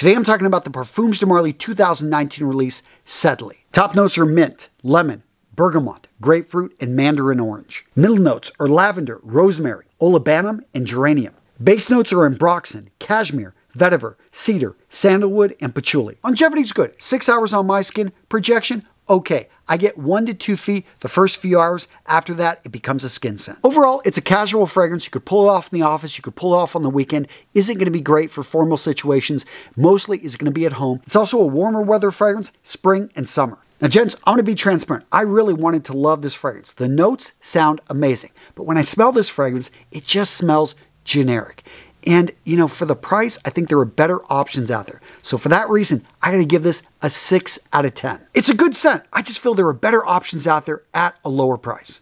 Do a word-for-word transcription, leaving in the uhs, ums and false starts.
Today I'm talking about the Parfums de Marly two thousand nineteen release, Sedley. Top notes are mint, lemon, bergamot, grapefruit, and mandarin orange. Middle notes are lavender, rosemary, olibanum, and geranium. Base notes are ambroxan, cashmere, vetiver, cedar, sandalwood, and patchouli. Longevity's good. Six hours on my skin. Projection, okay. I get one to two feet the first few hours. After that, it becomes a skin scent. Overall, it's a casual fragrance. You could pull it off in the office. You could pull it off on the weekend. Isn't going to be great for formal situations. Mostly is going to be at home. It's also a warmer weather fragrance, spring and summer. Now, gents, I'm going to be transparent. I really wanted to love this fragrance. The notes sound amazing. But when I smell this fragrance, it just smells generic. And, you know, for the price, I think there are better options out there. So for that reason, I gotta give this a six out of ten. It's a good scent. I just feel there are better options out there at a lower price.